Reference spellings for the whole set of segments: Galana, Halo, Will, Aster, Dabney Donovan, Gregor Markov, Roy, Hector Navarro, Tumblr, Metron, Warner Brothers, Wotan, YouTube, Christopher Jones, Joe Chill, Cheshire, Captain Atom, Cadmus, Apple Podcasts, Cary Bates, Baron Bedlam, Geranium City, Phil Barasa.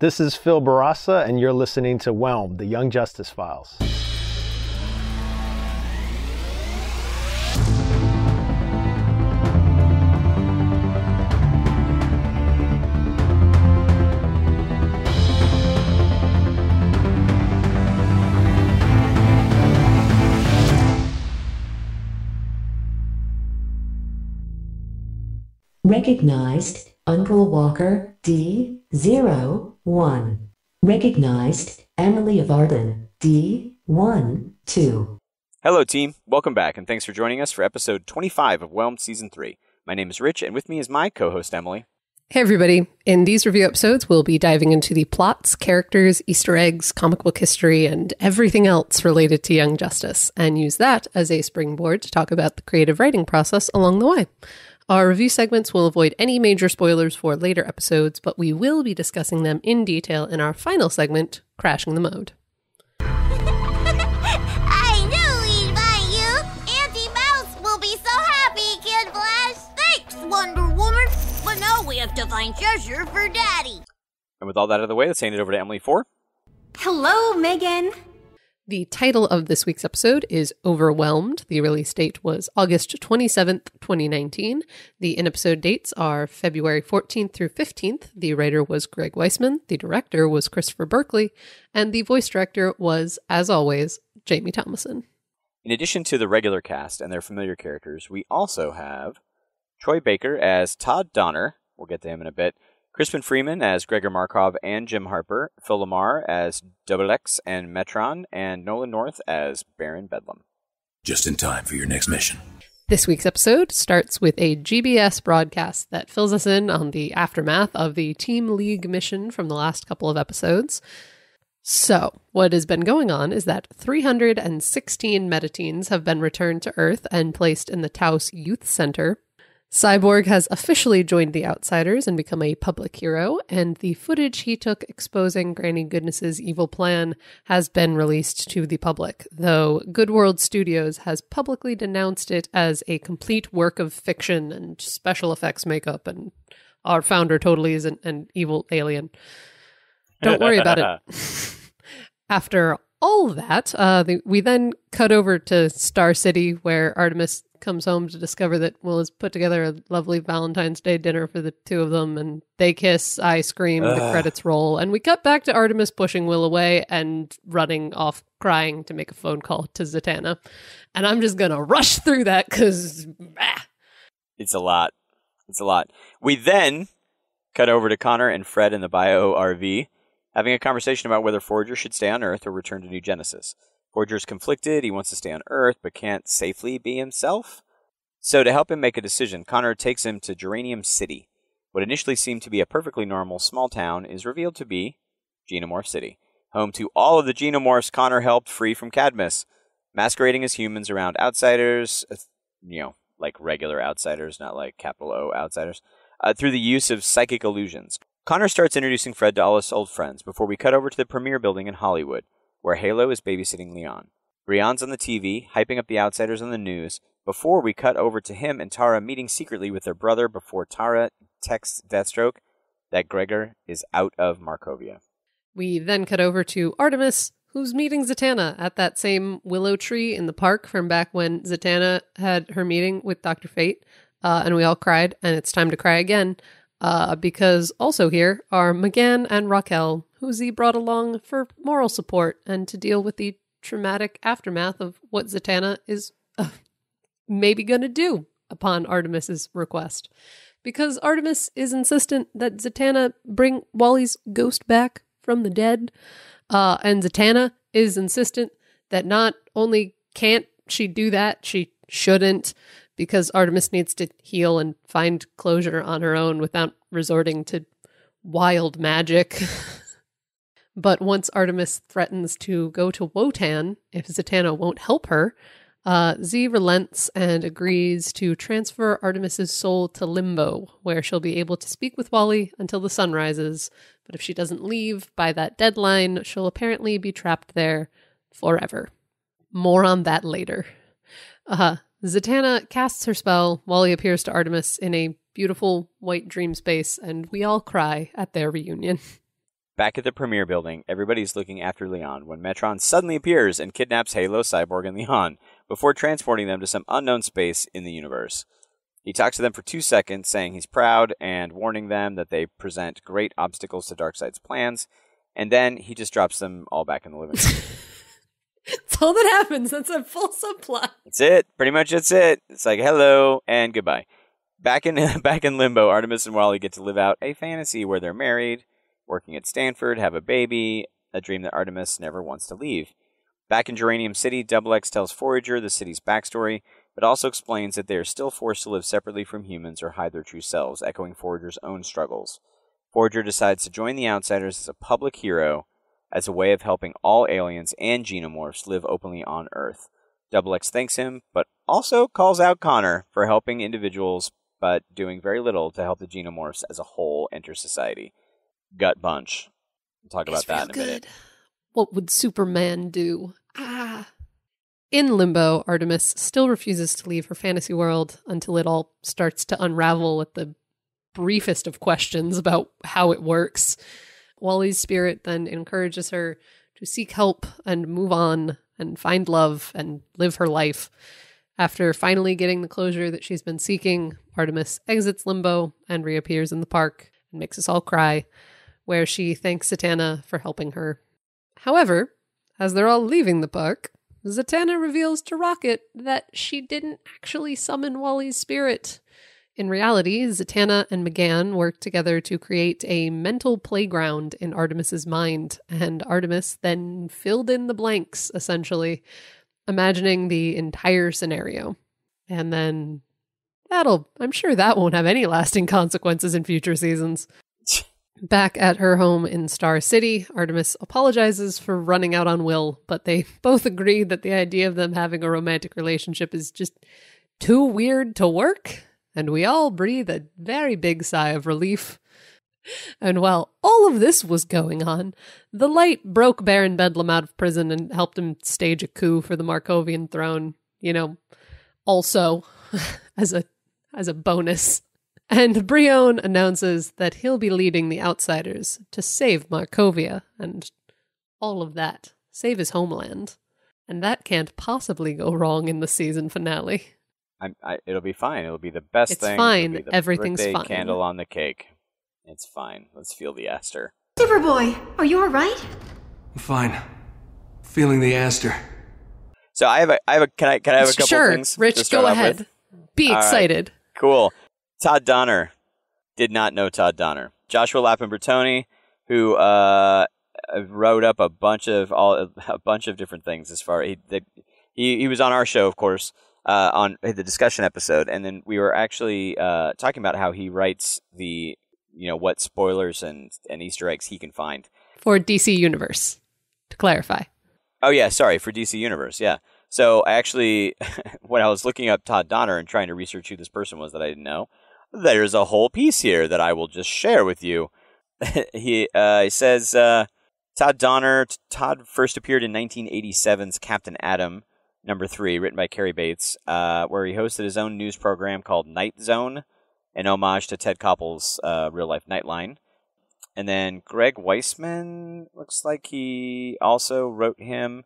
This is Phil Barasa, and you're listening to Whelm, the Young Justice Files. Recognized, Uncle Walker D-0, 1. Recognized, Emily of Arden D-1, 2. Hello team, welcome back and thanks for joining us for episode 25 of Whelm Season 3. My name is Rich and with me is my co-host Emily. Hey everybody, in these review episodes we'll be diving into the plots, characters, Easter eggs, comic book history, and everything else related to Young Justice, and use that as a springboard to talk about the creative writing process along the way. Our review segments will avoid any major spoilers for later episodes, but we will be discussing them in detail in our final segment, Crashing the Mode. I knew he'd buy you! Auntie Mouse will be so happy, Kid Flash! Thanks, Wonder Woman! But now we have to find Cheshire for Daddy! And with all that out of the way, let's hand it over to Emily for... Hello, M'gann! The title of this week's episode is Overwhelmed. The release date was August 27th, 2019. The in-episode dates are February 14th through 15th. The writer was Greg Weisman. The director was Christopher Berkeley. And the voice director was, as always, Jamie Thomason. In addition to the regular cast and their familiar characters, we also have Troy Baker as Todd Donner. We'll get to him in a bit. Crispin Freeman as Gregor Markov and Jim Harper, Phil Lamar as Double X and Metron, and Nolan North as Baron Bedlam. Just in time for your next mission. This week's episode starts with a GBS broadcast that fills us in on the aftermath of the Team League mission from the last couple of episodes. So, what has been going on is that 316 metateens have been returned to Earth and placed in the Taos Youth Center. Cyborg has officially joined the Outsiders and become a public hero, and the footage he took exposing Granny Goodness's evil plan has been released to the public, though Good World Studios has publicly denounced it as a complete work of fiction and special effects makeup, and our founder totally is an evil alien. Don't worry about it. After all that, we then cut over to Star City, where Artemis comes home to discover that Will has put together a lovely Valentine's Day dinner for the two of them, and they kiss, I scream, the credits roll, and we cut back to Artemis pushing Will away and running off crying to make a phone call to Zatanna. And I'm just gonna rush through that because it's a lot. It's a lot. We then cut over to Connor and Fred in the bio RV, having a conversation about whether Forager should stay on Earth or return to New Genesis. Forager's conflicted, he wants to stay on Earth, but can't safely be himself. So to help him make a decision, Connor takes him to Geranium City. What initially seemed to be a perfectly normal small town is revealed to be Genomorph City, home to all of the Genomorphs Connor helped free from Cadmus, masquerading as humans around outsiders, like regular outsiders, not like capital O outsiders, through the use of psychic illusions. Connor starts introducing Fred to all his old friends before we cut over to the premiere building in Hollywood, where Halo is babysitting Leon. Rion's on the TV, hyping up the Outsiders on the news, before we cut over to him and Tara meeting secretly with their brother before Tara texts Deathstroke that Gregor is out of Markovia. We then cut over to Artemis, who's meeting Zatanna at that same willow tree in the park from back when Zatanna had her meeting with Dr. Fate, and we all cried, and it's time to cry again, because also here are M'gann and Raquel, who's he brought along for moral support and to deal with the traumatic aftermath of what Zatanna is maybe going to do upon Artemis's request. Because Artemis is insistent that Zatanna bring Wally's ghost back from the dead, and Zatanna is insistent that not only can't she do that, she shouldn't, because Artemis needs to heal and find closure on her own without resorting to wild magic. But once Artemis threatens to go to Wotan if Zatanna won't help her, Z relents and agrees to transfer Artemis's soul to Limbo, where she'll be able to speak with Wally until the sun rises. But if she doesn't leave by that deadline, she'll apparently be trapped there forever. More on that later. Zatanna casts her spell, Wally appears to Artemis in a beautiful white dream space, and we all cry at their reunion. Back at the Premier building, everybody's looking after Leon when Metron suddenly appears and kidnaps Halo, Cyborg, and Leon before transporting them to some unknown space in the universe. He talks to them for 2 seconds, saying he's proud and warning them that they present great obstacles to Darkseid's plans, and then he just drops them all back in the living room. That's all that happens. That's a full subplot. That's it. Pretty much that's it. It's like, hello and goodbye. Back in Limbo, Artemis and Wally get to live out a fantasy where they're married, working at Stanford, have a baby, a dream that Artemis never wants to leave. Back in Geranium City, Double X tells Forager the city's backstory, but also explains that they are still forced to live separately from humans or hide their true selves, echoing Forager's own struggles. Forager decides to join the Outsiders as a public hero, as a way of helping all aliens and xenomorphs live openly on Earth. Double X thanks him, but also calls out Connor for helping individuals, but doing very little to help the xenomorphs as a whole enter society. Gut bunch. We'll talk about that in a minute. What would Superman do? In Limbo, Artemis still refuses to leave her fantasy world until it all starts to unravel with the briefest of questions about how it works. Wally's spirit then encourages her to seek help and move on and find love and live her life. After finally getting the closure that she's been seeking, Artemis exits Limbo and reappears in the park and makes us all cry, where she thanks Zatanna for helping her. However, as they're all leaving the park, Zatanna reveals to Rocket that she didn't actually summon Wally's spirit. In reality, Zatanna and M'gann work together to create a mental playground in Artemis's mind, and Artemis then filled in the blanks, essentially, imagining the entire scenario. And then I'm sure that won't have any lasting consequences in future seasons. Back at her home in Star City, Artemis apologizes for running out on Will, but they both agree that the idea of them having a romantic relationship is just too weird to work. And we all breathe a very big sigh of relief. And while all of this was going on, the light broke Baron Bedlam out of prison and helped him stage a coup for the Markovian throne, also as a bonus. And Brion announces that he'll be leading the Outsiders to save Markovia and all of that, save his homeland. And that can't possibly go wrong in the season finale. It'll be fine. It'll be the best thing. It's fine. Everything's fine. Candle on the cake. It's fine. Let's feel the aster. Superboy, are you all right? I'm fine. Feeling the aster. So I have a. Can I have a couple things? Sure, Rich. Go ahead. Be excited. Right. Cool. Todd Donner. Did not know Todd Donner. Joshua Lappin Bertoni, who wrote up a bunch of different things. As far he was on our show, of course. On the discussion episode, and then we were actually talking about how he writes the, what spoilers and Easter eggs he can find. For DC Universe, to clarify. Oh, yeah, sorry, for DC Universe, yeah. So, actually, when I was looking up Todd Donner and trying to research who this person was that I didn't know, there's a whole piece here that I will just share with you. He says, Todd first appeared in 1987's Captain Atom, number 3, written by Cary Bates, where he hosted his own news program called Night Zone, an homage to Ted Koppel's real-life Nightline. And then Greg Weisman, looks like he also wrote him,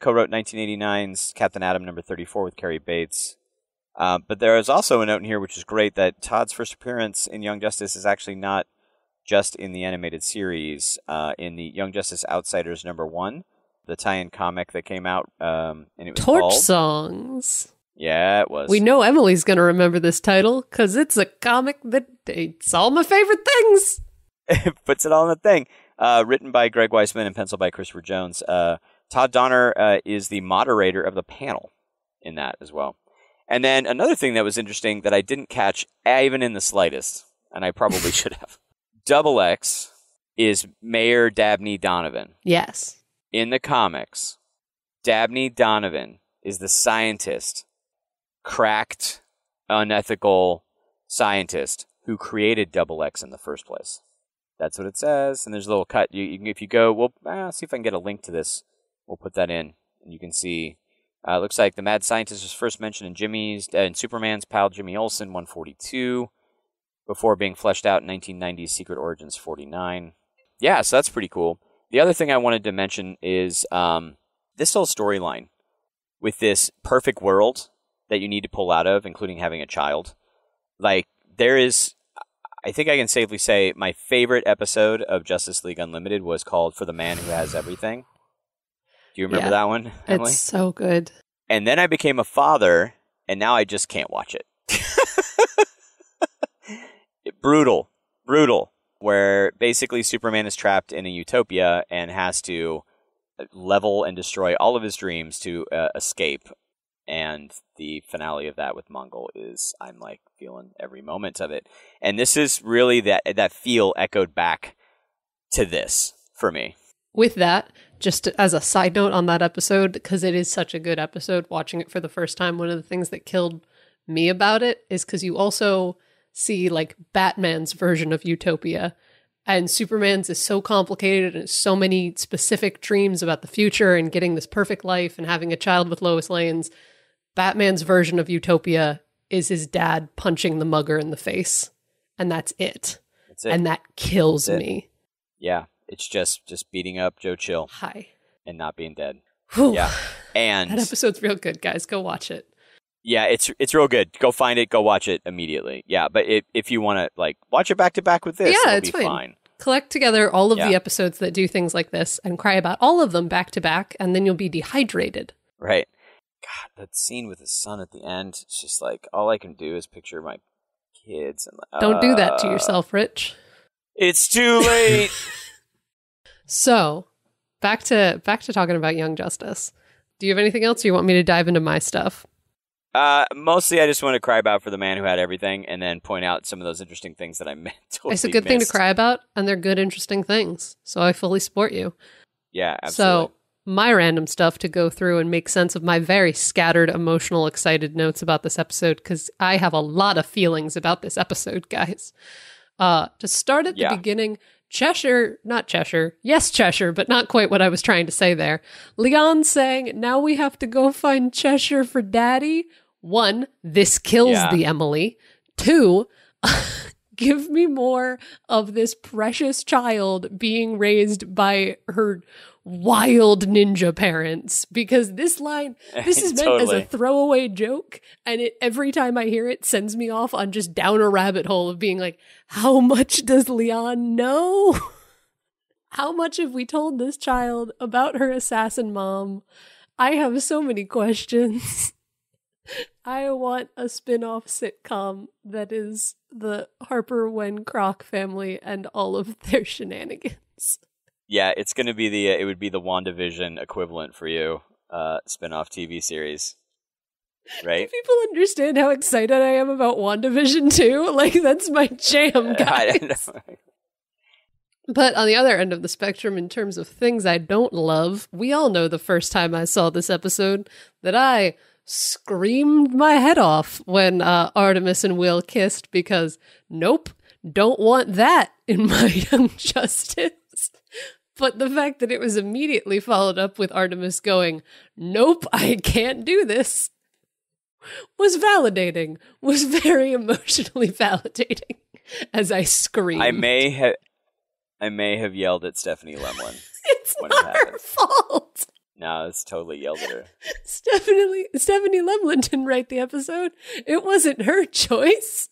co-wrote 1989's Captain Atom, number 34, with Cary Bates. But there is also a note in here, which is great, that Todd's first appearance in Young Justice is actually not just in the animated series, in the Young Justice Outsiders, number 1. The tie-in comic that came out, and it was Torch called Songs. Yeah, it was. We know Emily's going to remember this title, because it's a comic that dates all my favorite things. It puts it all in a thing. Written by Greg Weisman and penciled by Christopher Jones. Todd Donner is the moderator of the panel in that as well. And then another thing that was interesting that I didn't catch, even in the slightest, and I probably should have. Double X is Mayor Dabney Donovan. Yes. In the comics, Dabney Donovan is the scientist, cracked, unethical scientist who created Double X in the first place. That's what it says. And there's a little cut. If you go, well, I'll see if I can get a link to this. We'll put that in. And you can see, looks like the mad scientist was first mentioned in Superman's pal Jimmy Olsen 142, before being fleshed out in 1990's Secret Origins 49. yeah, so that's pretty cool. The other thing I wanted to mention is this whole storyline with this perfect world that you need to pull out of, including having a child. Like, there is, I think I can safely say, my favorite episode of Justice League Unlimited was called For the Man Who Has Everything. Do you remember that one, Emily? It's so good. And then I became a father, and now I just can't watch it. Brutal. Brutal. Where basically Superman is trapped in a utopia and has to level and destroy all of his dreams to escape. And the finale of that with Mongol is, I'm like feeling every moment of it. And this is really that feel echoed back to this for me. With that, just as a side note on that episode, because it is such a good episode, watching it for the first time, one of the things that killed me about it is because you also see like Batman's version of utopia, and Superman's is so complicated and so many specific dreams about the future and getting this perfect life and having a child with Lois Lane's. Batman's version of utopia is his dad punching the mugger in the face, and that's it. That's it. And that kills me. Yeah, it's just beating up Joe Chill. Hi. And not being dead. Whew. Yeah. And that episode's real good, guys. Go watch it. Yeah, it's real good. Go find it. Go watch it immediately. Yeah, but if you want to like watch it back to back with this, yeah, it'll be fine. Collect together all of the episodes that do things like this and cry about all of them back to back, and then you'll be dehydrated. Right. God, that scene with his son at the end, it's just like all I can do is picture my kids. And don't do that to yourself, Rich. It's too late. So, back to talking about Young Justice. Do you have anything else, or you want me to dive into my stuff? Mostly I just want to cry about For the Man Who Had Everything and then point out some of those interesting things that I meant. Totally it's a good thing to cry about, and they're good, interesting things. So I fully support you. Yeah, absolutely. So my random stuff to go through and make sense of my very scattered, emotional, excited notes about this episode, because I have a lot of feelings about this episode, guys. To start at the beginning, Cheshire, but not quite what I was trying to say there. Leon saying, now we have to go find Cheshire for daddy. One, this kills the Emily. Two, give me more of this precious child being raised by her wild ninja parents, because this line, this is meant as a throwaway joke, and it, every time I hear it, sends me off on just down a rabbit hole of being like, how much does Leon know? How much have we told this child about her assassin mom? I have so many questions. I want a spin-off sitcom that is the Harper Wen Kroc family and all of their shenanigans. Yeah, it's going to be it would be the WandaVision equivalent for you, spin-off TV series. Right? Do people understand how excited I am about WandaVision too? Like, that's my jam, guys. But on the other end of the spectrum, in terms of things I don't love, we all know the first time I saw this episode that I screamed my head off when Artemis and Will kissed, because nope, don't want that in my Young Justice. But the fact that it was immediately followed up with Artemis going, nope, I can't do this, was validating, was very emotionally validating as I screamed. I may have yelled at Stephanie Lemlin. It's not her fault. No, it's totally yelled at her. Stephanie Lemlin didn't write the episode. It wasn't her choice.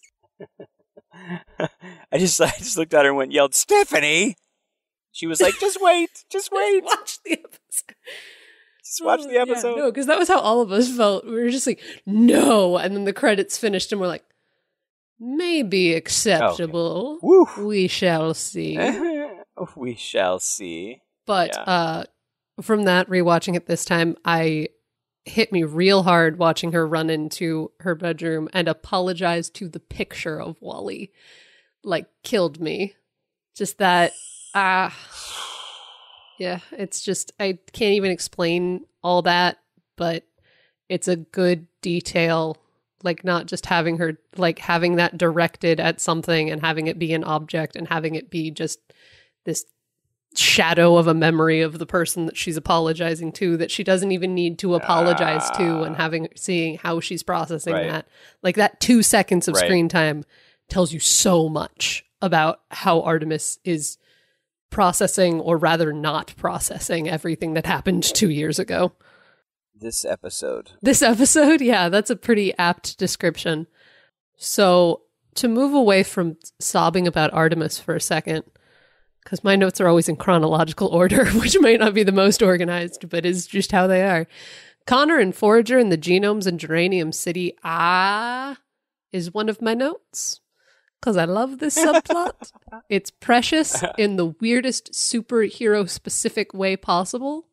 I just looked at her and went, yelled, Stephanie! She was like, just wait. Just watch the episode. Yeah, no, because that was how all of us felt. We were just like, no. And then the credits finished and we're like, maybe acceptable. Oh, okay. We shall see. We shall see. But from that, rewatching it this time, I hit me real hard watching her run into her bedroom and apologize to the picture of Wally. Like, killed me. Just that... yeah, it's just, I can't even explain all that, but it's a good detail, like not just having her, like having that directed at something and having it be an object and having it be just this shadow of a memory of the person that she's apologizing to, that she doesn't even need to apologize to, and seeing how she's processing that. Like that 2 seconds of screen time tells you so much about how Artemis is processing, or rather not processing, everything that happened 2 years ago. This episode? Yeah, that's a pretty apt description. So to move away from sobbing about Artemis for a second, because my notes are always in chronological order, which might not be the most organized, but is just how they are. Connor and Forager and the Genomes and Geranium City, is one of my notes, because I love this subplot. It's precious in the weirdest superhero-specific way possible.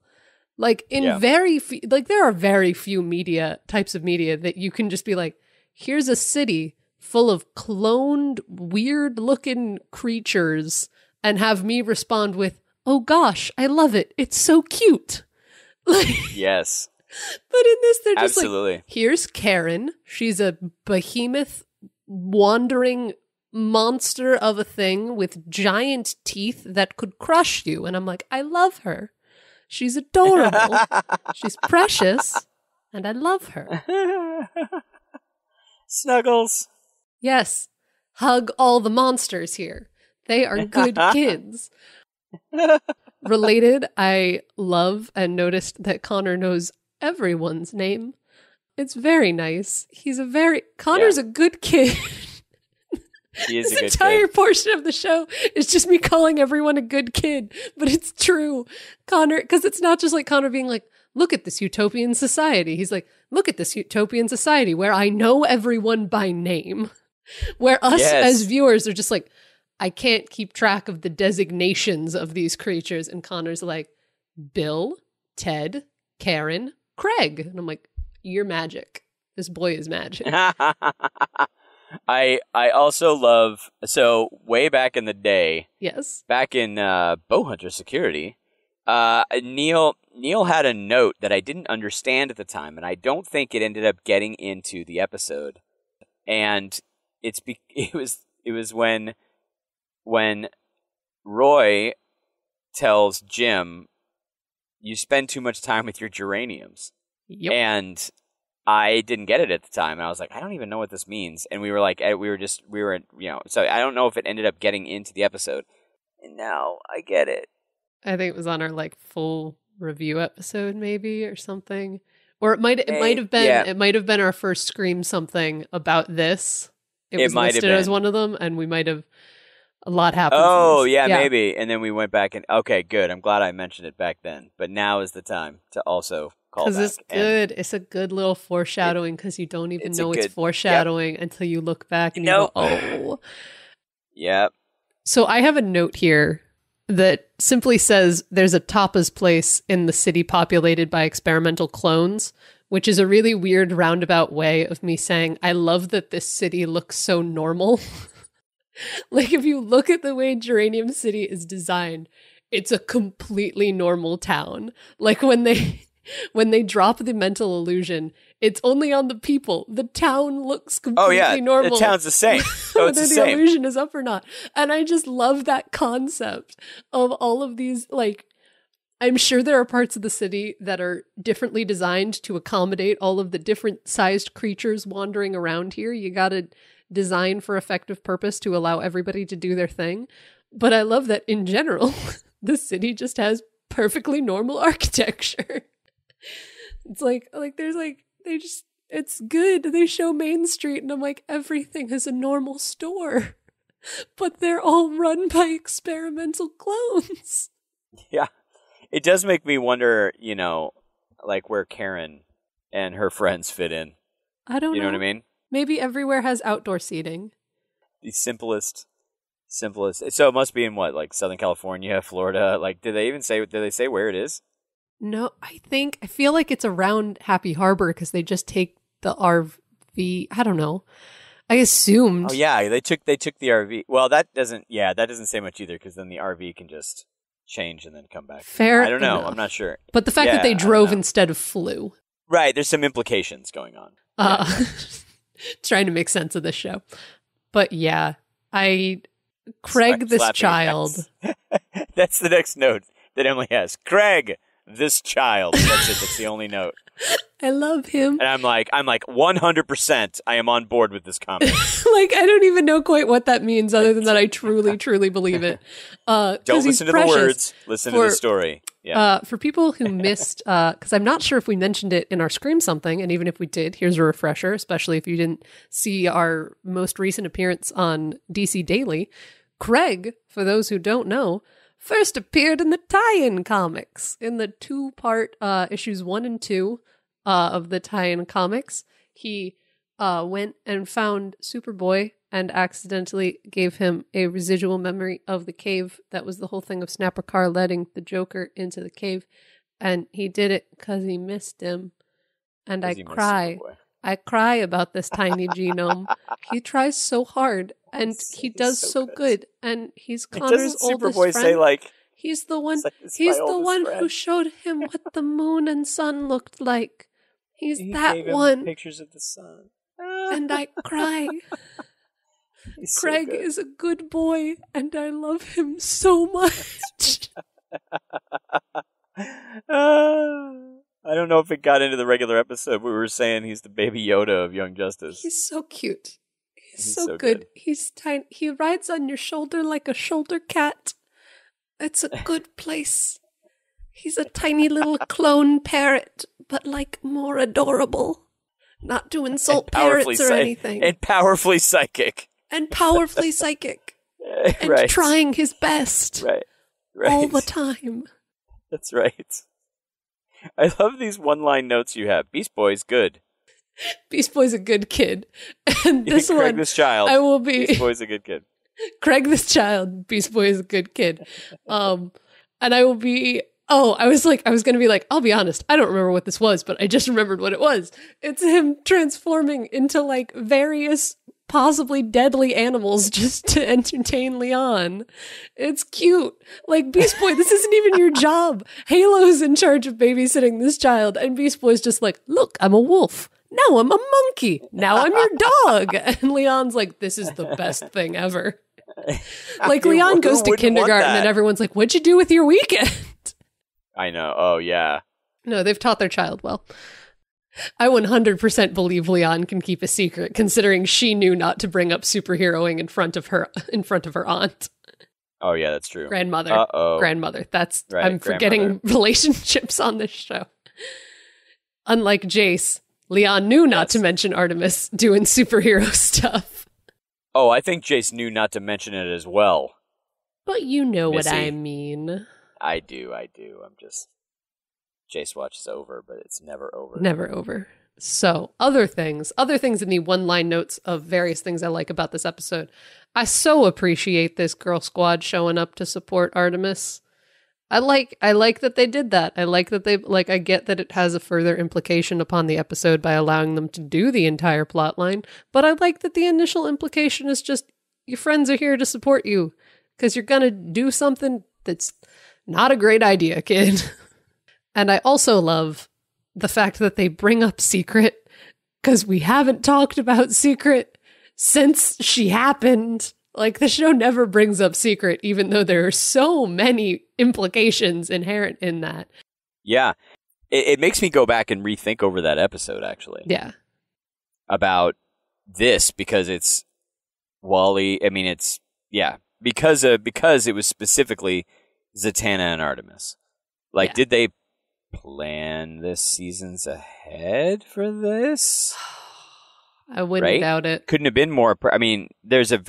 Like, there are very few types of media that you can just be like, here's a city full of cloned, weird-looking creatures, and have me respond with, oh gosh, I love it. It's so cute. Like, yes. But in this, they're just like, here's Karen. She's a behemoth, wandering monster of a thing with giant teeth that could crush you. And I'm like, I love her. She's adorable. She's precious. And I love her. Snuggles. Yes. Hug all the monsters here. They are good kids. Related, I love and noticed that Connor knows everyone's name. It's very nice. Connor's a good kid. He is this entire portion of the show is just me calling everyone a good kid, but it's true. Connor, because it's not just like Connor being like, look at this utopian society. He's like, look at this utopian society where I know everyone by name. Where us as viewers are just like, I can't keep track of the designations of these creatures. And Connor's like, Bill, Ted, Karen, Craig. And I'm like, you're magic. This boy is magic. I also love, so way back in the day, yes, back in Bowhunter Security, Neil had a note that I didn't understand at the time, and I don't think it ended up getting into the episode. And it was when Roy tells Jim, you spend too much time with your geraniums. Yep. And I didn't get it at the time. And I was like, I don't even know what this means. And we were like, so I don't know if it ended up getting into the episode. And now I get it. I think it was on our like full review episode maybe or something. Or it might have been our first Scream something about this. It was listed as one of them, and we might have. A lot happens. Oh, yeah, maybe. And then we went back and, okay, good. I'm glad I mentioned it back then. But now is the time to also call back. Because it's good. It's a good little foreshadowing because you don't even know it's foreshadowing until you look back and you go, oh. Yep. So I have a note here that simply says there's a tapas place in the city populated by experimental clones, which is a really weird roundabout way of me saying, I love that this city looks so normal. Like, if you look at the way Geranium City is designed, it's a completely normal town. Like, when they drop the mental illusion, it's only on the people. The town looks completely normal. The town's the same. So it's whether the illusion is up or not. And I just love that concept of all of these, like, I'm sure there are parts of the city that are differently designed to accommodate all of the different sized creatures wandering around here. You gotta design for effective purpose to allow everybody to do their thing. But I love that in general, the city just has perfectly normal architecture. It's like there's like, they just, it's good. They show Main Street and I'm like, everything has a normal store, but they're all run by experimental clones. Yeah. It does make me wonder, you know, like where Karen and her friends fit in. I don't know. You know what I mean? Maybe everywhere has outdoor seating. The simplest. So it must be in what, like Southern California, Florida? Like, did they say where it is? No, I feel like it's around Happy Harbor because they just take the RV. I don't know. I assumed. Oh yeah, they took the RV. Well, that doesn't say much either because then the RV can just change and then come back. Fair. I don't know. Enough. I'm not sure. But the fact that they drove instead of flew. Right. There's some implications going on. Trying to make sense of this show. But yeah, Craig, this child. That's the next note that Emily has. Craig, this child. That's it. That's the only note. I love him. And I'm like, 100%. I am on board with this comment. Like, I don't even know quite what that means, other than that I truly, truly believe it. Don't listen to the words. Listen to the story. Yeah. For people who missed, because I'm not sure if we mentioned it in our Scream Something, and even if we did, here's a refresher, especially if you didn't see our most recent appearance on DC Daily. Craig, for those who don't know, first appeared in the tie-in comics, in the two-part issues 1 and 2 of the tie-in comics. He went and found Superboy and accidentally gave him a residual memory of the cave. That was the whole thing of Snapper Carr letting the Joker into the cave. And he did it because he missed him. And I cry about this tiny genome. He tries so hard, and he does so good. And he's Connor's oldest friend. Say, like, he's the one. He's the one friend who showed him what the moon and sun looked like. He's that one. Pictures of the sun. And I cry. Craig is a good boy, and I love him so much. I don't know if it got into the regular episode. We were saying he's the Baby Yoda of Young Justice. He's so cute. He's so good. He's tiny. He rides on your shoulder like a shoulder cat. It's a good place. He's a tiny little clone parrot, but like more adorable. Not to insult parrots or anything. And powerfully psychic. And powerfully psychic. And right. Trying his best. Right. All the time. That's right. I love these one-line notes you have. Beast Boy's good. Beast Boy's a good kid. And this Craig, one, this child. I will be. Beast Boy's a good kid. Craig, this child. Beast Boy is a good kid. And I will be. Oh, I was going to be like, I'll be honest. I don't remember what this was, but I just remembered what it was. It's him transforming into like various possibly deadly animals just to entertain Leon. It's cute. Like, Beast Boy, this isn't even your job. Halo's in charge of babysitting this child, and Beast Boy's just like, look, I'm a wolf. Now I'm a monkey. Now I'm your dog. And Leon's like, this is the best thing ever. Like, Leon goes to kindergarten and everyone's like, what'd you do with your weekend? I know. Oh, yeah. No, they've taught their child well. I 100% believe Leon can keep a secret, considering she knew not to bring up superheroing in front of her aunt. Oh yeah, that's true. Grandmother. Uh-oh. Grandmother. That's right, I'm forgetting relationships on this show. Unlike Jace, Leon knew not to mention Artemis doing superhero stuff. Oh, I think Jace knew not to mention it as well. But you know Missy. What I mean. I do. I'm just... Jace Watch is over, but it's never over. Never over. So, other things in the one-line notes of various things I like about this episode. I so appreciate this girl squad showing up to support Artemis. I like that they did that. I like that they, like, I get that it has a further implication upon the episode by allowing them to do the entire plot line, but I like that the initial implication is just your friends are here to support you because you're going to do something that's not a great idea, kid. And I also love the fact that they bring up Secret, because we haven't talked about Secret since she happened. Like, the show never brings up Secret, even though there are so many implications inherent in that. Yeah. It makes me go back and rethink over that episode, actually. Yeah. About this, because it's Wally. I mean, it's, yeah, because it was specifically Zatanna and Artemis. Like, did they plan this seasons ahead for this? I wouldn't doubt it. Couldn't have been more. Because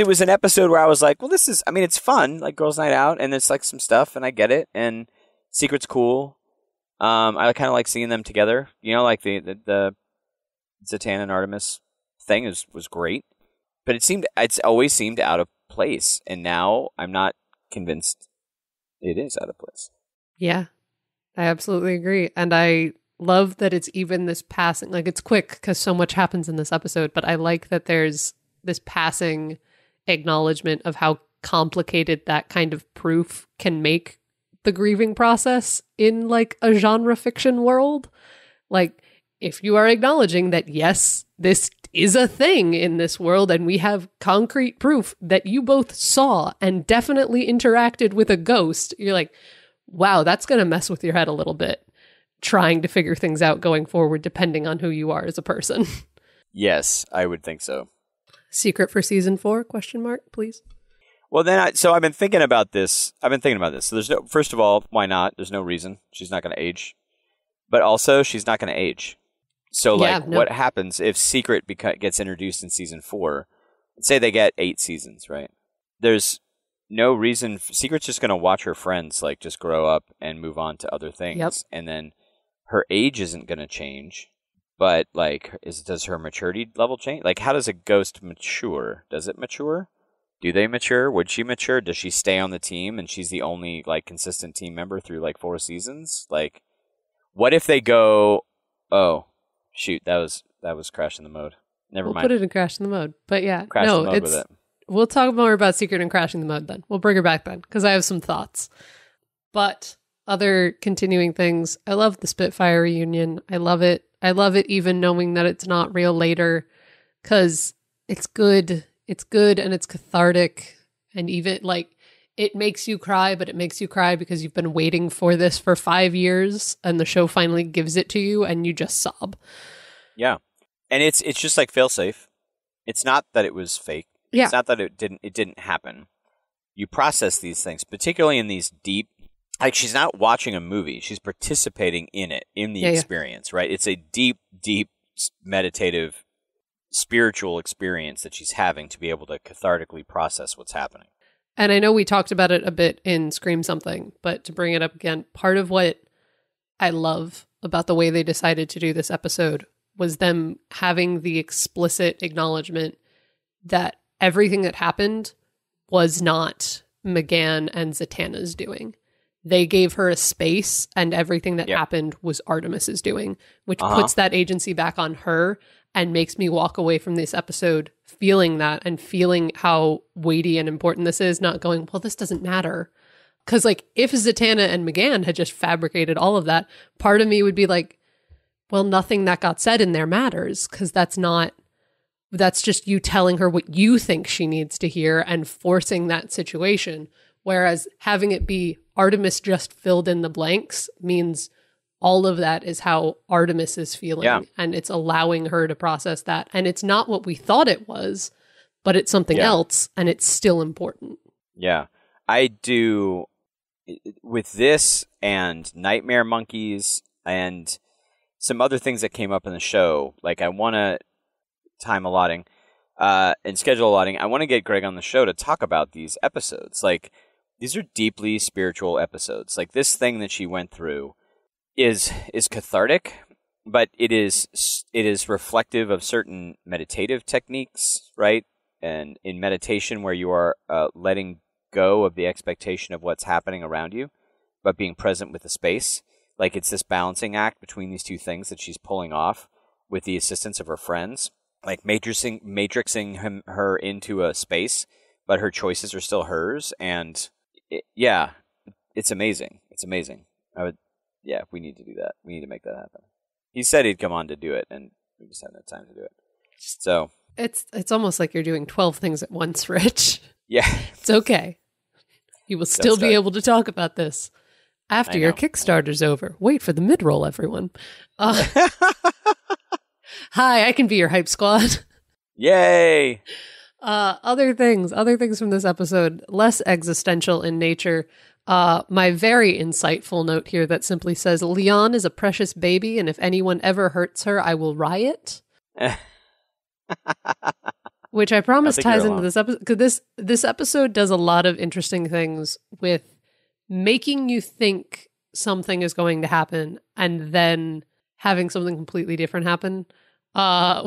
it was an episode where I was like, well, this is, I mean, it's fun, like girls' night out, and it's like some stuff, and I get it, and Secret's cool. I kind of like seeing them together. You know, like the Zatanna and Artemis thing was great, but it's always seemed out of place, and now I'm not convinced it is out of place. Yeah, I absolutely agree. And I love that it's even this passing, like, it's quick because so much happens in this episode, but I like that there's this passing acknowledgement of how complicated that kind of proof can make the grieving process in, like, a genre fiction world. Like, if you are acknowledging that, yes, this is a thing in this world, and we have concrete proof that you both saw and definitely interacted with a ghost, you're like, wow, that's going to mess with your head a little bit, trying to figure things out going forward, depending on who you are as a person. Yes, I would think so. Secret for season 4, question mark, please. Well, then, so I've been thinking about this. So there's no, first of all, why not? There's no reason. She's not going to age. But also, she's not going to age. So, like, what happens if Secret gets introduced in season 4? Say they get 8 seasons, right? There's no reason. Secret's just going to watch her friends, like, just grow up and move on to other things. Yep. And then her age isn't going to change. But, like, does her maturity level change? Like, how does a ghost mature? Does it mature? Do they mature? Would she mature? Does she stay on the team and she's the only, like, consistent team member through, like, 4 seasons? Like, what if they go, oh, shoot, that was Crash in the Mode. Never mind. We'll put it in Crash in the Mode. But, yeah. Crash in the Mode with it. We'll talk more about Secret and Crash in the Mode then. We'll bring her back then, because I have some thoughts. But other continuing things, I love the Spitfire reunion. I love it. I love it even knowing that it's not real later, because it's good. It's good and it's cathartic, and even like it makes you cry, but it makes you cry because you've been waiting for this for 5 years and the show finally gives it to you and you just sob. Yeah. And it's just like failsafe. It's not that it was fake. Yeah. It's not that it didn't happen. You process these things, particularly in these deep. Like, she's not watching a movie. She's participating in it, in the experience, right? It's a deep, deep meditative, spiritual experience that she's having to be able to cathartically process what's happening. And I know we talked about it a bit in Scream Something, but to bring it up again, part of what I love about the way they decided to do this episode was them having the explicit acknowledgement that everything that happened was not M'gann and Zatanna's doing. They gave her a space, and everything that happened was Artemis's doing, which puts that agency back on her and makes me walk away from this episode feeling that and feeling how weighty and important this is, not going, well, this doesn't matter. Because, like, if Zatanna and M'gann had just fabricated all of that, part of me would be like, well, nothing that got said in there matters, because that's just you telling her what you think she needs to hear and forcing that situation. Whereas having it be Artemis just filled in the blanks means all of that is how Artemis is feeling. Yeah. And it's allowing her to process that. And it's not what we thought it was, but it's something else. And it's still important. Yeah. I do with this and Nightmare Monkeys and some other things that came up in the show. Like, I want to time allotting and schedule allotting. I want to get Greg on the show to talk about these episodes. Like, these are deeply spiritual episodes. Like, this thing that she went through is cathartic, but it is reflective of certain meditative techniques, right? And in meditation, where you are letting go of the expectation of what's happening around you, but being present with the space. Like, it's this balancing act between these two things that she's pulling off with the assistance of her friends, like matrixing her into a space, but her choices are still hers. And it's amazing. It's amazing. We need to do that. We need to make that happen. He said he'd come on to do it, and we just haven't had time to do it. So it's almost like you're doing 12 things at once, Rich. Yeah. It's okay. You will still be able to talk about this after your Kickstarter's over. Wait for the mid-roll, everyone. Hi, I can be your hype squad. Yay. Other things from this episode, less existential in nature. My very insightful note here that simply says, Leon is a precious baby, and if anyone ever hurts her, I will riot. Which I promise ties into this episode, because this episode does a lot of interesting things with making you think something is going to happen and then having something completely different happen,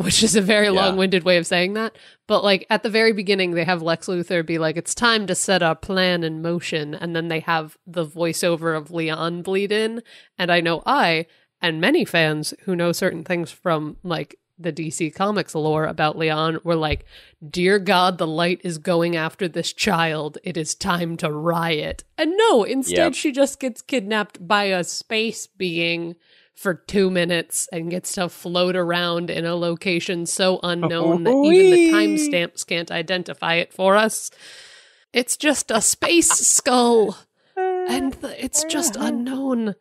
which is a very long-winded way of saying that. But, like, at the very beginning, they have Lex Luthor be like, it's time to set our plan in motion. And then they have the voiceover of Leon bleed in. And I know and many fans who know certain things from, like, the DC Comics lore about Leon were like, dear God, the light is going after this child. It is time to riot. And no, instead she just gets kidnapped by a space being for 2 minutes and gets to float around in a location so unknown that even the timestamps can't identify it for us. It's just a space skull. and it's just unknown.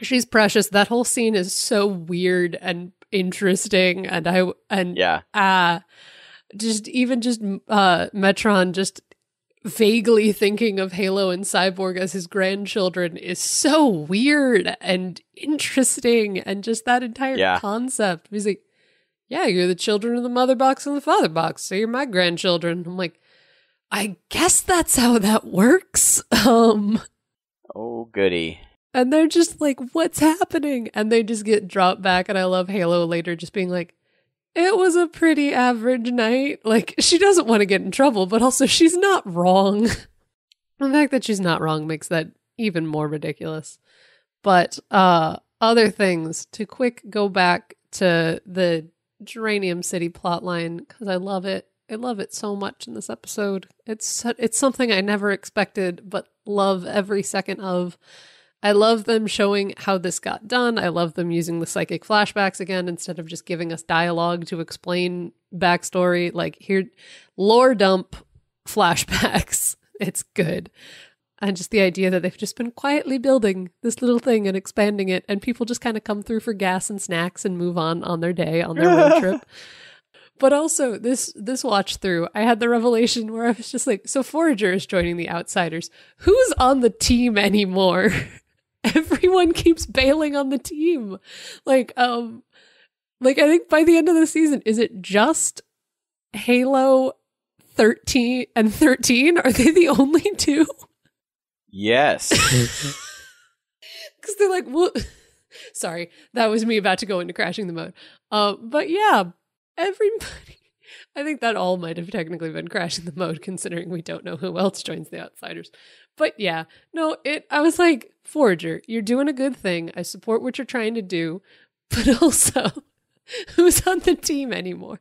She's precious. That whole scene is so weird and interesting, and Metron just vaguely thinking of Halo and Cyborg as his grandchildren is so weird and interesting, and just that entire concept. He's like, yeah, you're the children of the mother box and the father box, so you're my grandchildren. I'm like, I guess that's how that works. Oh, goody. And they're just like, what's happening? And they just get dropped back, and I love Halo later just being like, it was a pretty average night. Like, she doesn't want to get in trouble, but also she's not wrong. The fact that she's not wrong makes that even more ridiculous. But other things, to quick go back to the Geranium City plotline, because I love it. I love it so much in this episode. It's something I never expected, but love every second of. I love them showing how this got done. I love them using the psychic flashbacks again instead of just giving us dialogue to explain backstory. Like, here, lore dump flashbacks. It's good. And just the idea that they've just been quietly building this little thing and expanding it, and people just kind of come through for gas and snacks and move on their day, on their road trip. But also, this watch through, I had the revelation where I was just like, so Forager is joining the Outsiders. Who's on the team anymore? Everyone keeps bailing on the team. Like I think by the end of the season, is it just Halo 13 and 13? Are they the only two? Yes. Because they're like, well, sorry, that was me about to go into crashing the mode. But yeah, everybody. I think that all might have technically been crashing the mode, considering we don't know who else joins the Outsiders. But yeah, no, I was like, Forager, you're doing a good thing. I support what you're trying to do, but also, who's on the team anymore?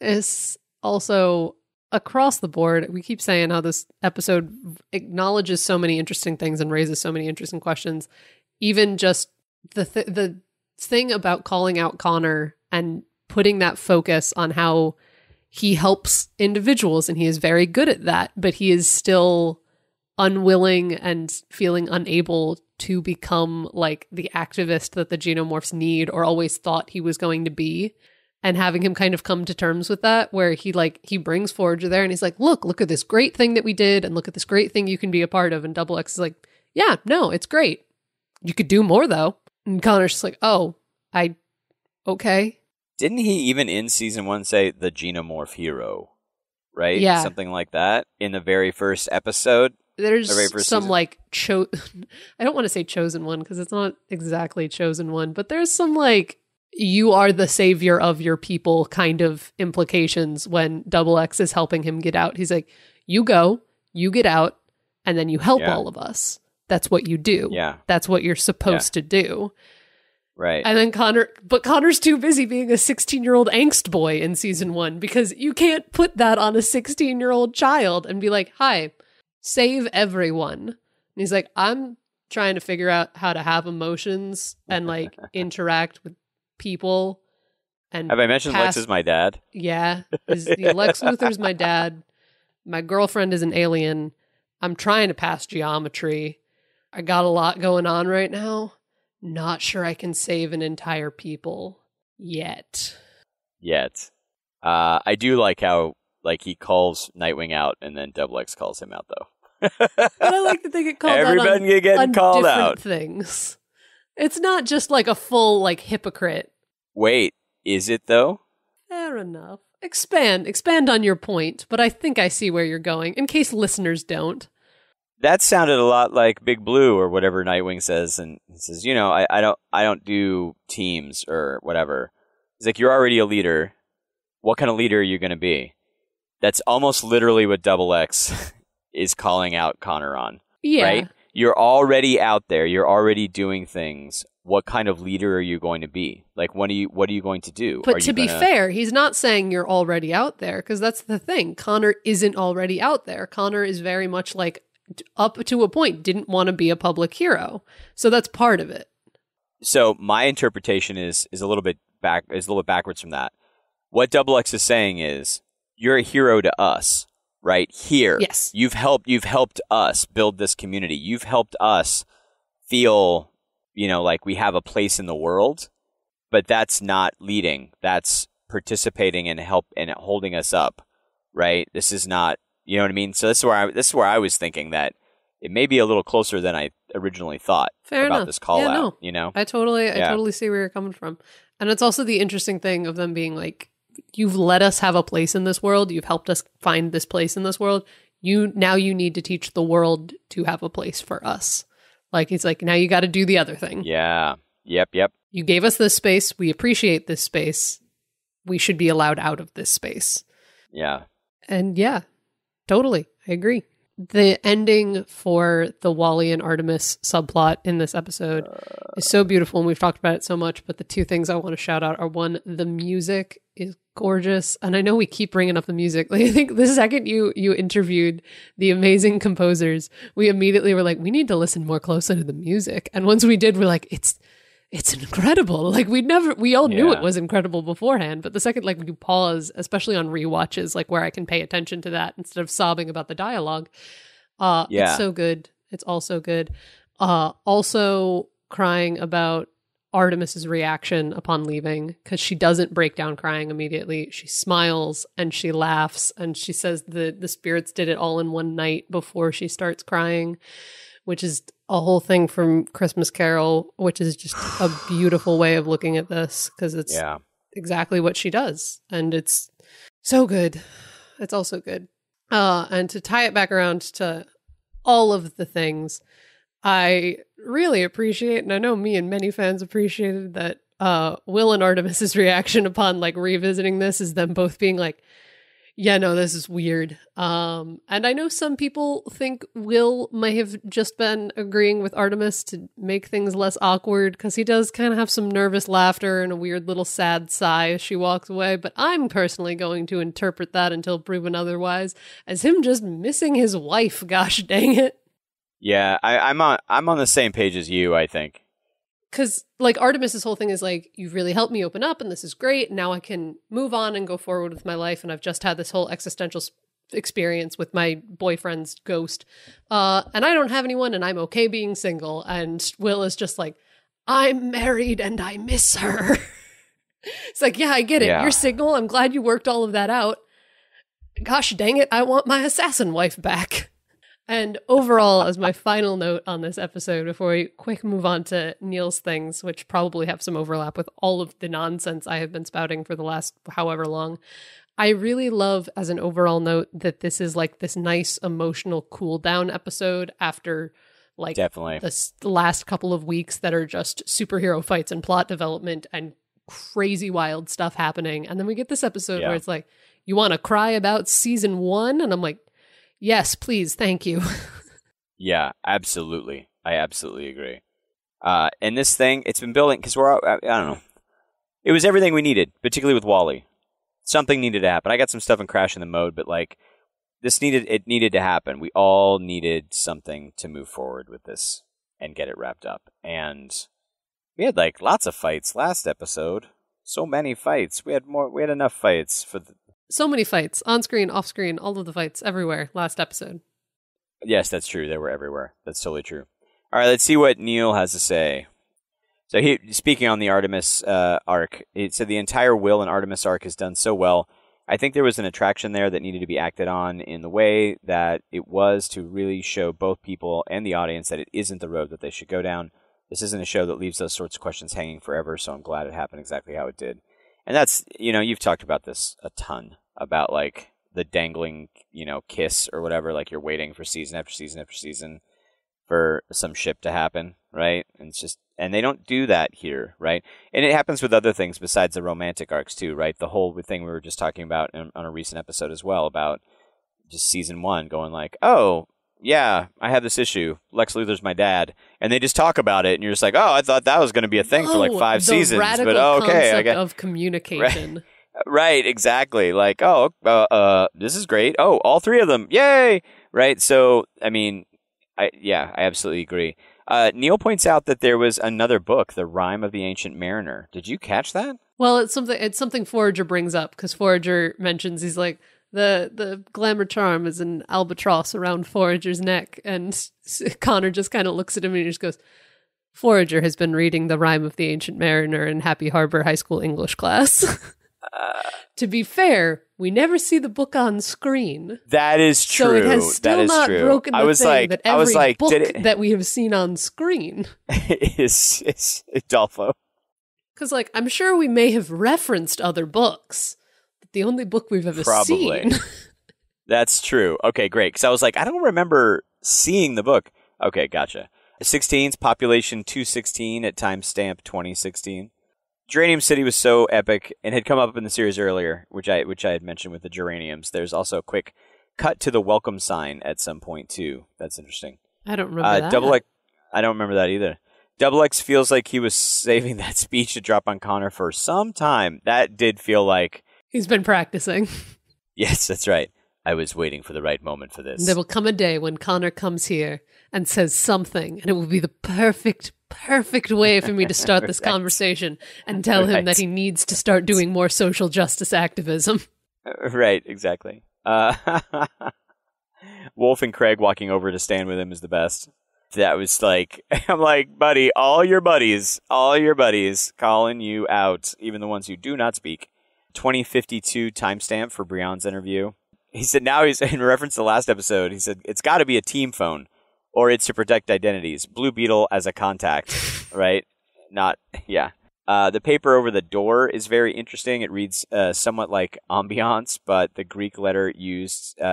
It's also across the board. We keep saying how this episode acknowledges so many interesting things and raises so many interesting questions. Even just the thing about calling out Connor and putting that focus on how he helps individuals, and he is very good at that, but he is still unwilling and feeling unable to become like the activist that the Xenomorphs need or always thought he was going to be, and having him kind of come to terms with that, where he brings Forager there and he's like, look at this great thing that we did, and look at this great thing you can be a part of. And Double X is like, yeah, no, it's great. You could do more though. And Connor's just like, okay. Didn't he even in season 1 say the Xenomorph hero, right? Yeah. Something like that in the very first episode. There's some season. I don't want to say chosen one because it's not exactly chosen one, but there's some like, you are the savior of your people kind of implications when Double X is helping him get out. He's like, you go, you get out, and then you help all of us. That's what you do. Yeah. That's what you're supposed to do. Right. And then Connor's too busy being a 16-year-old angst boy in season 1, because you can't put that on a 16-year-old child and be like, hi, save everyone. And he's like, I'm trying to figure out how to have emotions and like interact with people. And have I mentioned Lex is my dad? Yeah. Lex Luthor's my dad. My girlfriend is an alien. I'm trying to pass geometry. I got a lot going on right now. Not sure I can save an entire people yet. I do like how like he calls Nightwing out, and then Double X calls him out though. But I like that they get called out on called different out. Things. It's not just like a full like hypocrite. Wait, is it though? Fair enough. Expand on your point, but I think I see where you're going, in case listeners don't. That sounded a lot like Big Blue or whatever Nightwing says, and he says, you know, I don't do teams or whatever. He's like, you're already a leader. What kind of leader are you going to be? That's almost literally what Double X is calling out Connor on. Yeah. Right? You're already out there. You're already doing things. What kind of leader are you going to be? Like, what are you going to do? But to be fair, he's not saying you're already out there, because that's the thing. Connor isn't already out there. Connor is very much like, up to a point, didn't want to be a public hero. So that's part of it. So my interpretation is a little bit backwards from that. What Double X is saying is, you're a hero to us. right here. Yes. You've helped us build this community. You've helped us feel, like we have a place in the world, but that's not leading. That's participating and help and holding us up, right? This is not, you know what I mean? So this is where I was thinking that it may be a little closer than I originally thought. Fair about enough. This call out, no. I totally see where you're coming from. And it's also the interesting thing of them being like, you've let us have a place in this world. You've helped us find this place in this world. Now you need to teach the world to have a place for us. Like, it's like, now you got to do the other thing. Yeah. Yep. You gave us this space. We appreciate this space. We should be allowed out of this space. Yeah. And yeah, totally. I agree. The ending for the Wally and Artemis subplot in this episode is so beautiful, and we've talked about it so much, but the two things I want to shout out are, one, the music is gorgeous, and I know we keep bringing up the music. Like, I think the second you interviewed the amazing composers, we immediately were like, we need to listen more closely to the music. And once we did, we're like, it's incredible. Like, we all knew it was incredible beforehand, but the second, like, you pause, especially on rewatches, like where I can pay attention to that instead of sobbing about the dialogue, it's so good. It's all so good. Also crying about Artemis's reaction upon leaving, because she doesn't break down crying immediately. She smiles and she laughs and she says the spirits did it all in one night before she starts crying, which is a whole thing from Christmas Carol, which is just a beautiful way of looking at this, because it's exactly what she does. And it's so good. It's also good. And to tie it back around to all of the things, I really appreciate, and I know me and many fans appreciated that Will and Artemis's reaction upon like revisiting this is them both being like, yeah, no, this is weird. And I know some people think Will may have just been agreeing with Artemis to make things less awkward, because he does kind of have some nervous laughter and a weird little sad sigh as she walks away. But I'm personally going to interpret that until proven otherwise as him just missing his wife. Gosh dang it. Yeah, I'm on the same page as you, I think. Because, like, Artemis's whole thing is, like, you've really helped me open up, and this is great. Now I can move on and go forward with my life, and I've just had this whole existential experience with my boyfriend's ghost. And I don't have anyone, and I'm okay being single. And Will is just like, I'm married, and I miss her. It's like, yeah, I get it. Yeah. You're single. I'm glad you worked all of that out. Gosh dang it, I want my assassin wife back. And overall, as my final note on this episode, before we quick move on to Neil's things, which probably have some overlap with all of the nonsense I have been spouting for the last however long, I really love as an overall note that this is like this nice emotional cool down episode after like the last couple of weeks that are just superhero fights and plot development and crazy wild stuff happening. And then we get this episode where it's like, you want to cry about season one? And I'm like, yes, please. Thank you. Yeah, absolutely. I absolutely agree. And this thing, it's been building because I don't know. It was everything we needed, particularly with Wally. Something needed to happen. I got some stuff in Crash in the Mode, but like it needed to happen. We all needed something to move forward with this and get it wrapped up. And we had like lots of fights last episode. So many fights. We had enough fights for the so many fights, on screen, off screen, all of the fights, everywhere, last episode. Yes, that's true. They were everywhere. That's totally true. All right, let's see what Neil has to say. So he, speaking on the Artemis arc, it said the entire Will and Artemis arc has done so well. I think there was an attraction there that needed to be acted on in the way that it was to really show both people and the audience that it isn't the road that they should go down. This isn't a show that leaves those sorts of questions hanging forever, so I'm glad it happened exactly how it did. And that's, you've talked about this a ton, about like the dangling, kiss or whatever, like you're waiting for season after season after season for some ship to happen, right? And it's just, and they don't do that here, right? And it happens with other things besides the romantic arcs too, right? The whole thing we were just talking about on a recent episode as well about just season one going like, oh, yeah, I have this issue. Lex Luthor's my dad. And they just talk about it. And you're just like, oh, I thought that was going to be a thing for like five seasons. But okay. I got of communication. Right. Exactly. Like, oh, this is great. Oh, all three of them. Yay. Right. So, I mean, I absolutely agree. Neil points out that there was another book, The Rime of the Ancient Mariner. Did you catch that? Well, it's something Forager brings up, because Forager mentions, he's like, The glamour charm is an albatross around Forager's neck, and Connor just kind of looks at him and he just goes, Forager has been reading The Rime of the Ancient Mariner in Happy Harbor High School English class. To be fair, we never see the book on screen. That is true. So it has still not true. Broken the thing like, that every book that we have seen on screen is Adolfo. Because, like, I'm sure we may have referenced other books, but the only book we've ever seen. That's true. Okay, great. Because I was like, I don't remember seeing the book. Okay, gotcha. 16's population 216 at timestamp 2016. Geranium City was so epic and had come up in the series earlier, which I had mentioned with the geraniums. There's also a quick cut to the welcome sign at some point too. That's interesting. I don't remember that. Double X, I don't remember that either. Double X feels like he was saving that speech to drop on Connor for some time. That did feel like he's been practicing. Yes, that's right. I was waiting for the right moment for this. There will come a day when Connor comes here and says something, and it will be the perfect way for me to start this conversation and tell him that he needs to start doing more social justice activism. Right, exactly. Wolf and Craig walking over to stand with him is the best. That was like, I'm like, buddy, all your buddies calling you out, even the ones who do not speak. 2052 timestamp for Brian's interview. He said, now he's in reference to the last episode. He said, it's got to be a team phone. Or it's to protect identities. Blue Beetle as a contact, right? Not, yeah. The paper over the door is very interesting. It reads somewhat like ambiance, but the Greek letter used in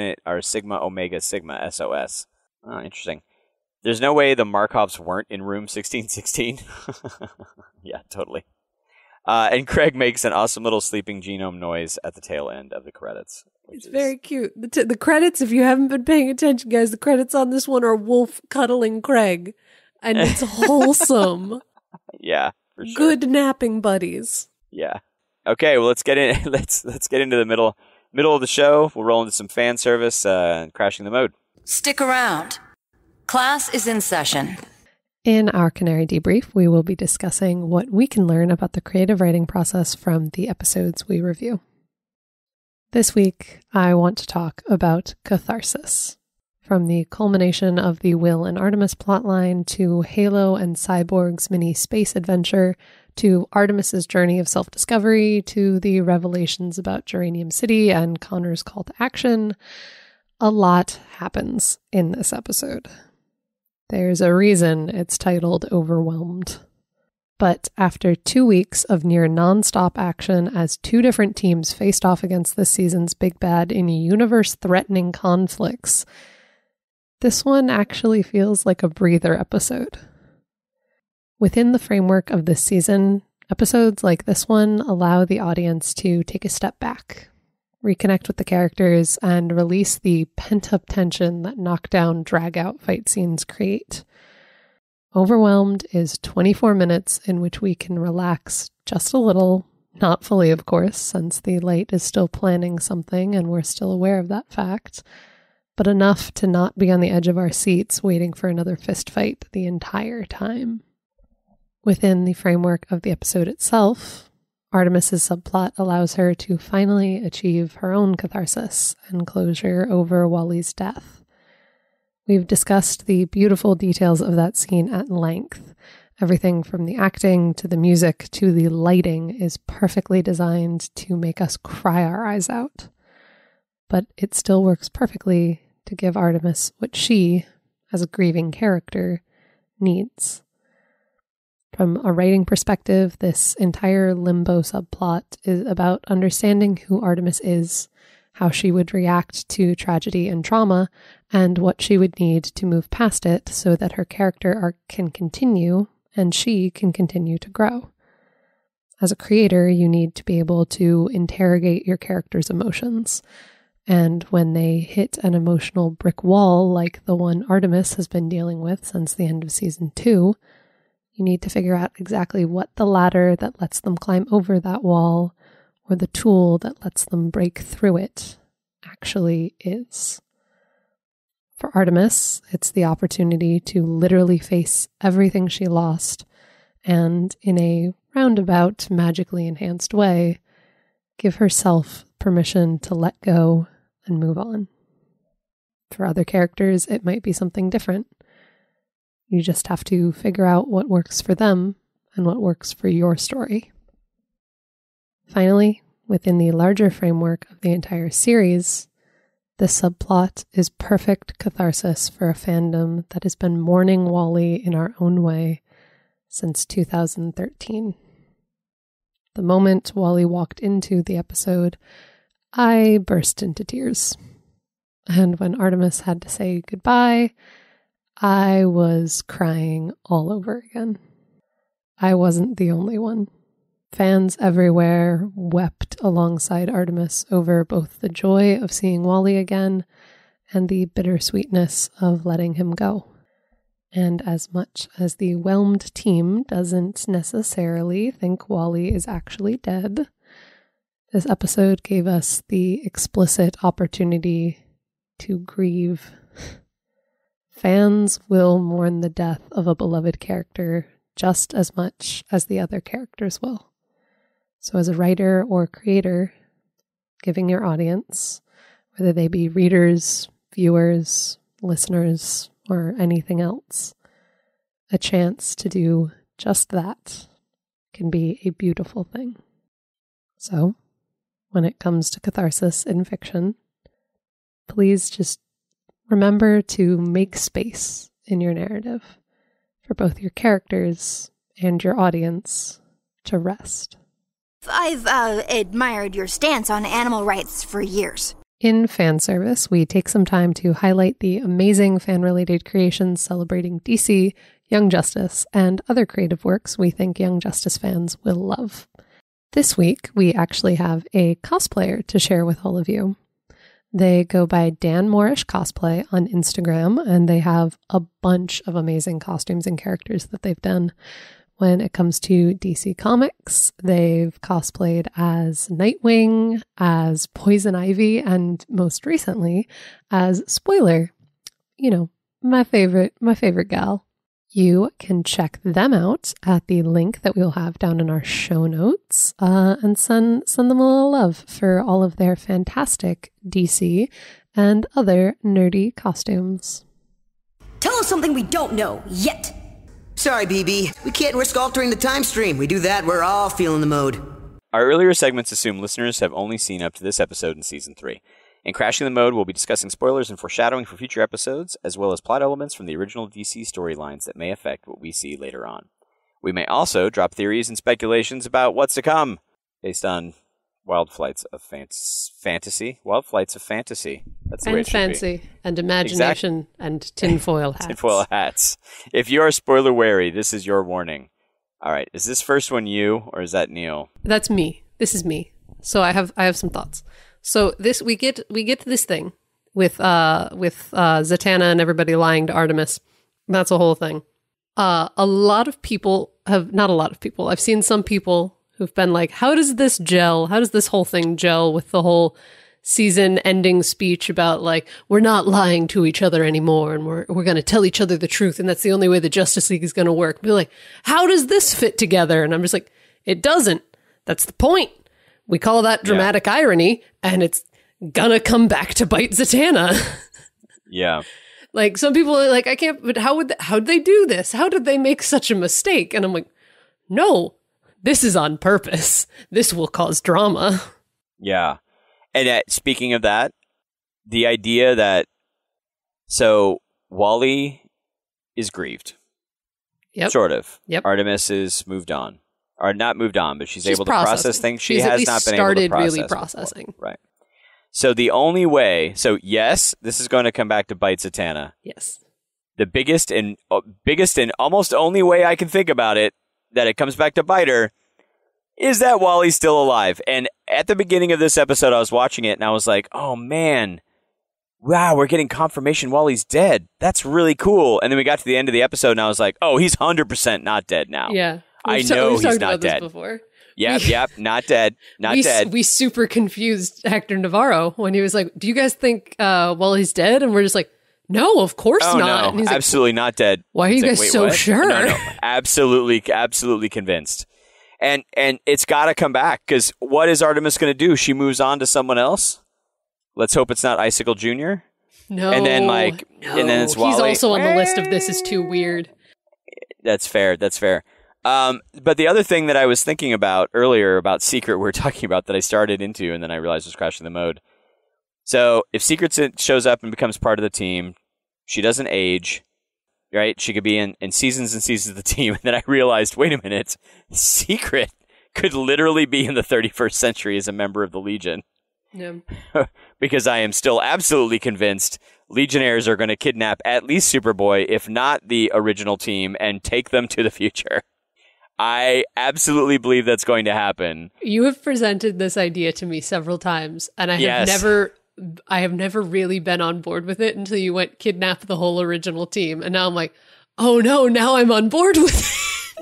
it are sigma omega sigma SOS. Oh, interesting. There's no way the Markovs weren't in room 1616. Yeah, totally. And Craig makes an awesome little sleeping genome noise at the tail end of the credits. It's very cute. The credits, if you haven't been paying attention, guys, the credits on this one are Wolf cuddling Craig. And it's wholesome. Yeah, for sure. Good napping buddies. Yeah. Okay, well, let's get in. Let's get into the middle of the show. We'll roll into some fan service, crashing the mode. Stick around. Class is in session. In our Canary Debrief, we will be discussing what we can learn about the creative writing process from the episodes we review. This week, I want to talk about catharsis. From the culmination of the Will and Artemis plotline to Halo and Cyborg's mini space adventure to Artemis's journey of self-discovery to the revelations about Geranium City and Connor's call to action, a lot happens in this episode. There's a reason it's titled Overwhelmed. But after 2 weeks of near nonstop action as two different teams faced off against this season's big bad in universe-threatening conflicts, this one actually feels like a breather episode. Within the framework of this season, episodes like this one allow the audience to take a step back, reconnect with the characters, and release the pent-up tension that knockdown, drag-out fight scenes create. Overwhelmed is 24 minutes in which we can relax just a little, not fully, of course, since the light is still planning something and we're still aware of that fact, but enough to not be on the edge of our seats waiting for another fistfight the entire time. Within the framework of the episode itself, Artemis's subplot allows her to finally achieve her own catharsis and closure over Wally's death. We've discussed the beautiful details of that scene at length. Everything from the acting to the music to the lighting is perfectly designed to make us cry our eyes out. But it still works perfectly to give Artemis what she, as a grieving character, needs. From a writing perspective, this entire Limbo subplot is about understanding who Artemis is, how she would react to tragedy and trauma, and what she would need to move past it so that her character arc can continue and she can continue to grow. As a creator, you need to be able to interrogate your character's emotions. And when they hit an emotional brick wall like the one Artemis has been dealing with since the end of season 2, you need to figure out exactly what the ladder that lets them climb over that wall or the tool that lets them break through it actually is. For Artemis, it's the opportunity to literally face everything she lost and, in a roundabout, magically enhanced way, give herself permission to let go and move on. For other characters, it might be something different. You just have to figure out what works for them and what works for your story. Finally, within the larger framework of the entire series, this subplot is perfect catharsis for a fandom that has been mourning Wally in our own way since 2013. The moment Wally walked into the episode, I burst into tears. And when Artemis had to say goodbye, I was crying all over again. I wasn't the only one. Fans everywhere wept alongside Artemis over both the joy of seeing Wally again and the bittersweetness of letting him go. And as much as the Whelmed team doesn't necessarily think Wally is actually dead, this episode gave us the explicit opportunity to grieve. Fans will mourn the death of a beloved character just as much as the other characters will. So as a writer or creator, giving your audience, whether they be readers, viewers, listeners, or anything else, a chance to do just that can be a beautiful thing. So, when it comes to catharsis in fiction, please just remember to make space in your narrative for both your characters and your audience to rest. I've admired your stance on animal rights for years. In fan service, we take some time to highlight the amazing fan-related creations celebrating DC, Young Justice, and other creative works we think Young Justice fans will love. This week, we actually have a cosplayer to share with all of you. They go by Dan Moorish Cosplay on Instagram, and they have a bunch of amazing costumes and characters that they've done. When it comes to DC Comics, they've cosplayed as Nightwing, as Poison Ivy, and most recently as Spoiler. You know, my favorite gal. You can check them out at the link that we'll have down in our show notes and send them a little love for all of their fantastic DC and other nerdy costumes. Tell us something we don't know yet. Sorry, BB. We can't risk altering the time stream. We do that, we're all feeling the mode. Our earlier segments assume listeners have only seen up to this episode in Season 3. In Crashing the Mode, we'll be discussing spoilers and foreshadowing for future episodes, as well as plot elements from the original DC storylines that may affect what we see later on. We may also drop theories and speculations about what's to come, based on wild flights of fantasy. Wild flights of fantasy. That's the way it should be. And fancy, and imagination, and tinfoil hats. Tinfoil hats. If you are spoiler wary, this is your warning. All right, is this first one you, or is that Neil? That's me. This is me. So I have some thoughts. So this we get to this thing with Zatanna and everybody lying to Artemis. That's a whole thing. I've seen some people who've been like, how does this gel? How does this whole thing gel with the whole season ending speech about, like, we're not lying to each other anymore and we're going to tell each other the truth, and that's the only way the Justice League is going to work. Be like, how does this fit together? And I'm just like, it doesn't. That's the point. We call that dramatic irony, and it's going to come back to bite Zatanna. Yeah. Like, some people are like, I can't, but how'd they do this? How did they make such a mistake? And I'm like, no. This is on purpose. This will cause drama. Yeah. And speaking of that, the idea that... So, Wally is grieved. Yep. Sort of. Yep. Artemis is moved on. Or not moved on, but she's able to process things she has not been able to process. She's at least started really processing. Before. Right. So, the only way... So, yes, this is going to come back to bite Zatanna. Yes. The biggest and almost only way I can think about it that it comes back to bite her is that Wally's still alive. And at the beginning of this episode, I was watching it and I was like, oh man, wow, we're getting confirmation Wally's dead. That's really cool. And then we got to the end of the episode and I was like, oh, he's 100% not dead now. Yeah. I know he's not dead. Before. Yep, not dead. Not dead. We super confused Hector Navarro when he was like, do you guys think Wally's dead? And we're just like, no, of course not. No, and he's absolutely not dead. Why are you guys so sure? No, absolutely convinced. And it's got to come back, because what is Artemis going to do? She moves on to someone else. Let's hope it's not Icicle Jr. No. And then, like, no. And then it's Wally. He's also on the list of this is too weird. That's fair. That's fair. But the other thing that I was thinking about earlier about Secret, we were talking about, that I started into and then I realized was crashing the mode. So if Secret shows up and becomes part of the team, she doesn't age, right? She could be in seasons and seasons of the team. And then I realized, wait a minute, Secret could literally be in the 31st century as a member of the Legion. Yeah. Because I am still absolutely convinced Legionnaires are going to kidnap at least Superboy, if not the original team, and take them to the future. I absolutely believe that's going to happen. You have presented this idea to me several times, and I have never really been on board with it until you went kidnap the whole original team. And now I'm like, oh no, now I'm on board with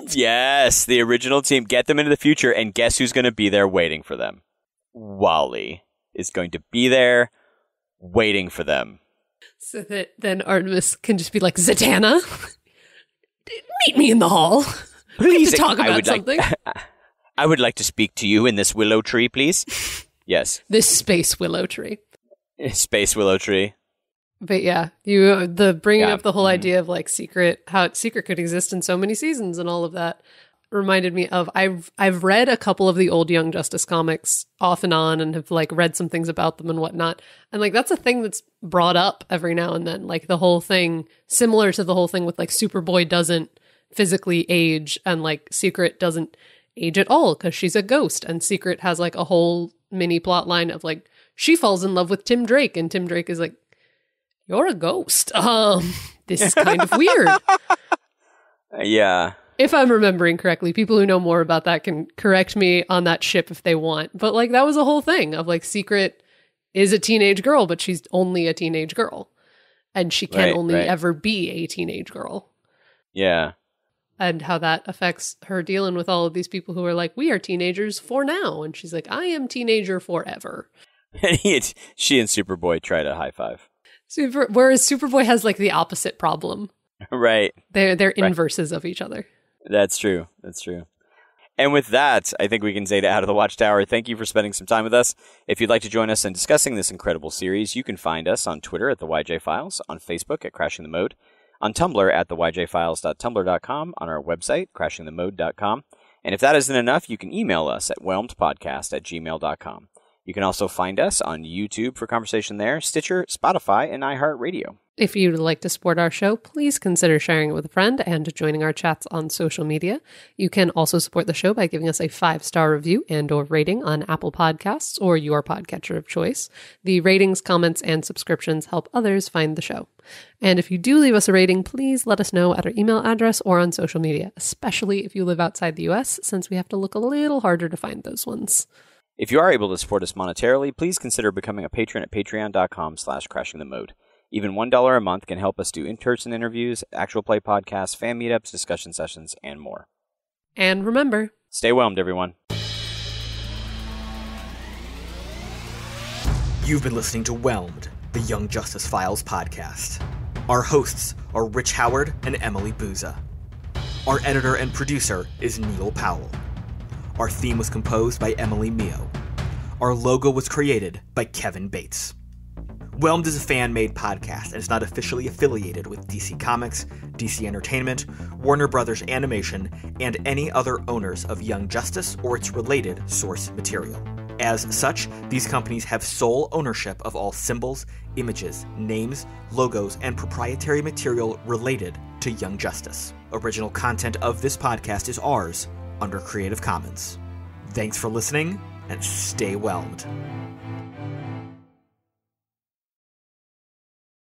it. Yes, the original team. Get them into the future, and guess who's going to be there waiting for them? Wally is going to be there waiting for them. So that then Artemis can just be like, Zatanna, meet me in the hall. Please to talk about something. I would like to speak to you in this willow tree, please. Yes. This space willow tree. Space willow tree. But yeah, bringing up the whole idea of like Secret, how Secret could exist in so many seasons and all of that, reminded me of, I've read a couple of the old Young Justice comics off and on, and have like read some things about them and whatnot. And like, that's a thing that's brought up every now and then, like the whole thing, similar to the whole thing with like Superboy doesn't physically age, and like Secret doesn't age at all because she's a ghost, and Secret has like a whole mini plot line of like she falls in love with Tim Drake, and Tim Drake is like, you're a ghost, this is kind of weird. Yeah, if I'm remembering correctly, people who know more about that can correct me on that ship if they want, but like that was a whole thing of like Secret is a teenage girl, but she's only a teenage girl, and she can ever be a teenage girl. Yeah. And how that affects her dealing with all of these people who are like, we are teenagers for now. And she's like, I am teenager forever. She and Superboy try to high five. Whereas Superboy has like the opposite problem. Right. They're inverses of each other. That's true. That's true. And with that, I think we can say to Out of the Watchtower, thank you for spending some time with us. If you'd like to join us in discussing this incredible series, you can find us on Twitter at the YJ Files, on Facebook at Crashing the Mode, on Tumblr at theyjfiles.tumblr.com, on our website, crashingthemode.com. And if that isn't enough, you can email us at whelmedpodcast@gmail.com. You can also find us on YouTube for conversation there, Stitcher, Spotify, and iHeartRadio. If you'd like to support our show, please consider sharing it with a friend and joining our chats on social media. You can also support the show by giving us a 5-star review and or rating on Apple Podcasts or your podcatcher of choice. The ratings, comments, and subscriptions help others find the show. And if you do leave us a rating, please let us know at our email address or on social media, especially if you live outside the US, since we have to look a little harder to find those ones. If you are able to support us monetarily, please consider becoming a patron at patreon.com/crashingthemode. Even $1 a month can help us do in-person interviews, actual play podcasts, fan meetups, discussion sessions, and more. And remember, stay whelmed, everyone. You've been listening to Whelmed, the Young Justice Files podcast. Our hosts are Rich Howard and Emily Bouza. Our editor and producer is Neil Powell. Our theme was composed by Emily Mio. Our logo was created by Kevin Bates. Whelmed is a fan-made podcast and is not officially affiliated with DC Comics, DC Entertainment, Warner Brothers Animation, and any other owners of Young Justice or its related source material. As such, these companies have sole ownership of all symbols, images, names, logos, and proprietary material related to Young Justice. Original content of this podcast is ours under Creative Commons. Thanks for listening, and stay whelmed.